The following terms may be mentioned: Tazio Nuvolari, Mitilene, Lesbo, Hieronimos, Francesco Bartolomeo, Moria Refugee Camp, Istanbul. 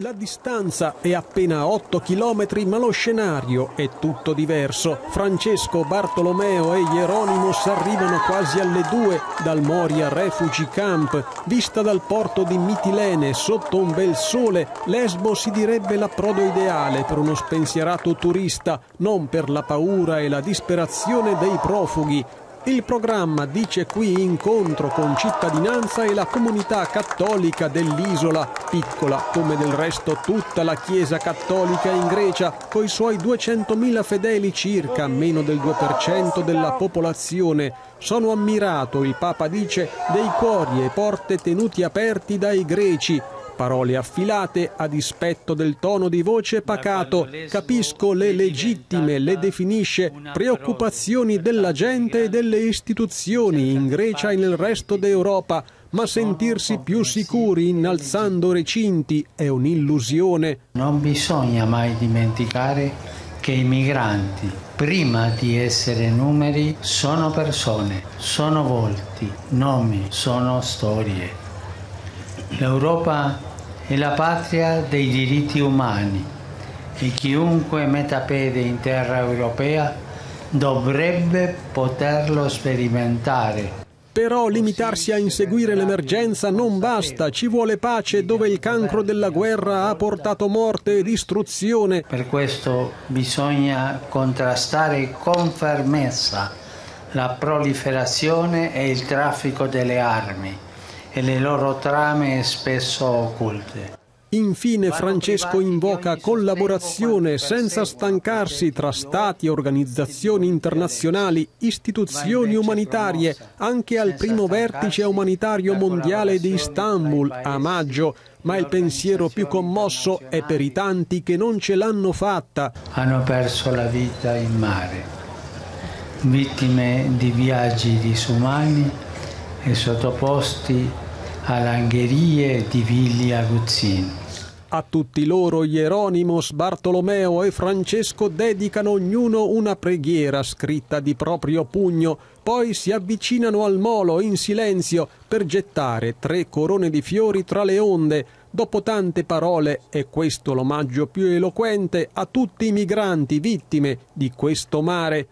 La distanza è appena 8 chilometri, ma lo scenario è tutto diverso. Francesco, Bartolomeo e Hieronimos arrivano quasi alle 2 dal Moria Refugee Camp. Vista dal porto di Mitilene, sotto un bel sole, Lesbo si direbbe l'approdo ideale per uno spensierato turista, non per la paura e la disperazione dei profughi. Il programma dice qui incontro con cittadinanza e la comunità cattolica dell'isola, piccola come del resto tutta la Chiesa cattolica in Grecia, coi suoi 200.000 fedeli circa, meno del 2% della popolazione. Sono ammirato, il Papa dice, dei cuori e porte tenuti aperti dai greci. Parole affilate a dispetto del tono di voce pacato, capisco le legittime, le definisce preoccupazioni della gente e delle istituzioni in Grecia e nel resto d'Europa, ma sentirsi più sicuri innalzando recinti è un'illusione. Non bisogna mai dimenticare che i migranti, prima di essere numeri, sono persone, sono volti, nomi, sono storie. L'Europa è la patria dei diritti umani e chiunque metta piede in terra europea dovrebbe poterlo sperimentare. Però limitarsi a inseguire l'emergenza non basta, ci vuole pace dove il cancro della guerra ha portato morte e distruzione. Per questo bisogna contrastare con fermezza la proliferazione e il traffico delle armi e le loro trame spesso occulte. Infine Francesco invoca collaborazione senza stancarsi tra stati e organizzazioni internazionali, istituzioni umanitarie, anche al primo vertice umanitario mondiale di Istanbul a maggio, ma il pensiero più commosso è per i tanti che non ce l'hanno fatta. Hanno perso la vita in mare, vittime di viaggi disumani e sottoposti a langherie di vili aguzzini. A tutti loro Hieronimos, Bartolomeo e Francesco dedicano ognuno una preghiera scritta di proprio pugno, poi si avvicinano al molo in silenzio per gettare 3 corone di fiori tra le onde. Dopo tante parole, è questo l'omaggio più eloquente a tutti i migranti vittime di questo mare.